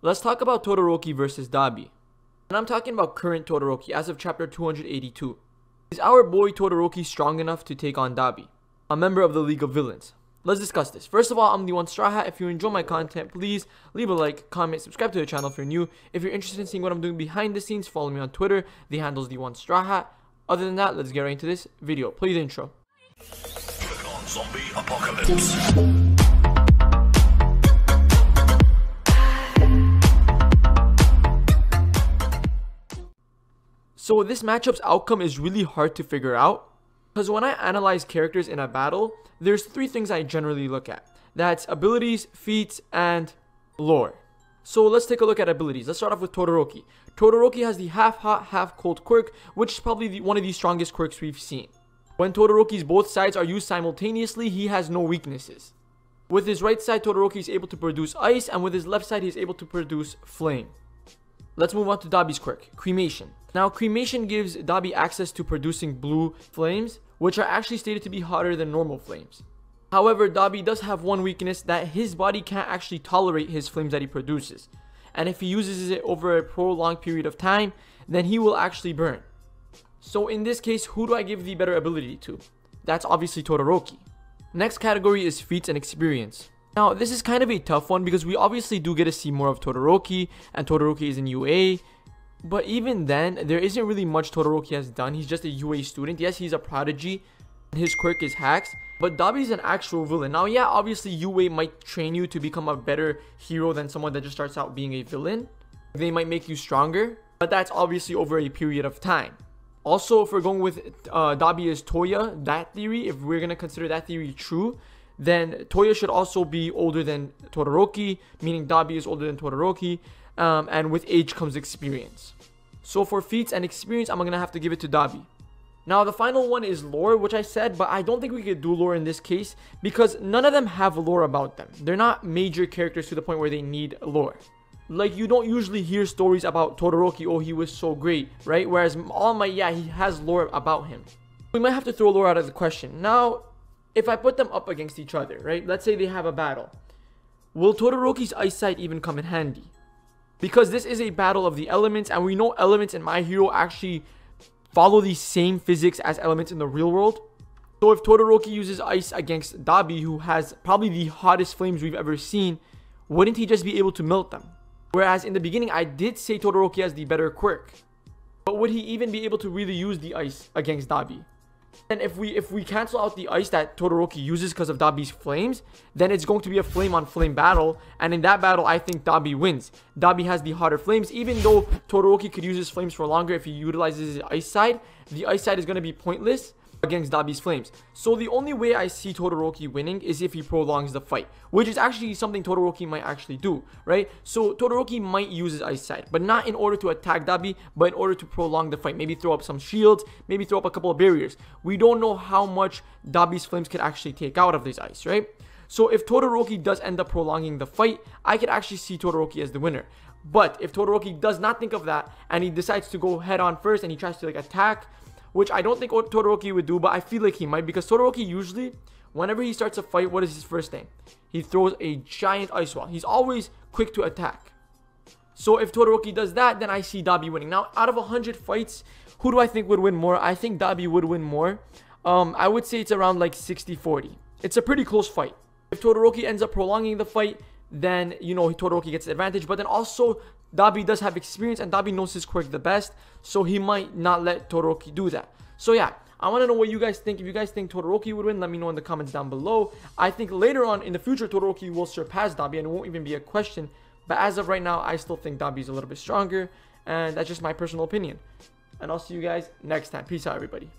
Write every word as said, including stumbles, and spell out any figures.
Let's talk about Todoroki versus Dabi. And I'm talking about current Todoroki as of chapter two hundred eighty-two. Is our boy Todoroki strong enough to take on Dabi, a member of the League of Villains? Let's discuss this. First of all, I'm the One Straw Hat. If you enjoy my content, please leave a like, comment, subscribe to the channel if you're new. If you're interested in seeing what I'm doing behind the scenes, follow me on Twitter. The handle's the One Straw Hat. Other than that, let's get right into this video. Play the intro. Bring on zombie apocalypse. So this matchup's outcome is really hard to figure out, because when I analyze characters in a battle, there's three things I generally look at. That's abilities, feats, and lore. So let's take a look at abilities. Let's start off with Todoroki. Todoroki has the half hot, half cold quirk, which is probably the, one of the strongest quirks we've seen. When Todoroki's both sides are used simultaneously, he has no weaknesses. With his right side, Todoroki is able to produce ice, and with his left side, he is able to produce flame. Let's move on to Dabi's quirk, cremation. Now, cremation gives Dabi access to producing blue flames, which are actually stated to be hotter than normal flames. However, Dabi does have one weakness, that his body can't actually tolerate his flames that he produces. And if he uses it over a prolonged period of time, then he will actually burn. So in this case, who do I give the better ability to? That's obviously Todoroki. Next category is feats and experience. Now, this is kind of a tough one because we obviously do get to see more of Todoroki, and Todoroki is in U A. But even then, there isn't really much Todoroki has done. He's just a U A student. Yes, he's a prodigy. His quirk is hacks. But Dabi's an actual villain. Now, yeah, obviously U A might train you to become a better hero than someone that just starts out being a villain. They might make you stronger, but that's obviously over a period of time. Also, if we're going with uh, Dabi as Toya, that theory, if we're going to consider that theory true, then Toya should also be older than Todoroki, meaning Dabi is older than Todoroki, um, and with age comes experience. So for feats and experience, I'm going to have to give it to Dabi. Now the final one is lore, which I said, but I don't think we could do lore in this case because none of them have lore about them. They're not major characters to the point where they need lore. Like, you don't usually hear stories about Todoroki, oh, he was so great, right? Whereas All Might, yeah, he has lore about him. We might have to throw lore out of the question. Now, if I put them up against each other, right? Let's say they have a battle. Will Todoroki's eyesight even come in handy? Because this is a battle of the elements, and we know elements in My Hero actually follow the same physics as elements in the real world. So if Todoroki uses ice against Dabi, who has probably the hottest flames we've ever seen, wouldn't he just be able to melt them? Whereas in the beginning, I did say Todoroki has the better quirk. But would he even be able to really use the ice against Dabi? And if we if we cancel out the ice that Todoroki uses because of Dabi's flames, then it's going to be a flame on flame battle, and in that battle I think Dabi wins. Dabi has the hotter flames, even though Todoroki could use his flames for longer. If he utilizes his ice side, the ice side is going to be pointless against Dabi's flames. So the only way I see Todoroki winning is if he prolongs the fight, which is actually something Todoroki might actually do, right? So Todoroki might use his ice side, but not in order to attack Dabi, but in order to prolong the fight. Maybe throw up some shields, maybe throw up a couple of barriers. We don't know how much Dabi's flames could actually take out of this ice, right? So if Todoroki does end up prolonging the fight, I could actually see Todoroki as the winner. But if Todoroki does not think of that and he decides to go head on first and he tries to like attack, which I don't think Todoroki would do, but I feel like he might, because Todoroki usually, whenever he starts a fight, what is his first thing? He throws a giant ice wall. He's always quick to attack. So if Todoroki does that, then I see Dabi winning. Now, out of one hundred fights, who do I think would win more? I think Dabi would win more. Um, I would say it's around like sixty forty. It's a pretty close fight. If Todoroki ends up prolonging the fight, then, you know, Todoroki gets the advantage. But then also, Dabi does have experience, and Dabi knows his quirk the best, so he might not let Todoroki do that. So yeah, I want to know what you guys think. If you guys think Todoroki would win, let me know in the comments down below. I think later on in the future, Todoroki will surpass Dabi, and it won't even be a question. But as of right now, I still think Dabi is a little bit stronger, and that's just my personal opinion. And I'll see you guys next time. Peace out, everybody.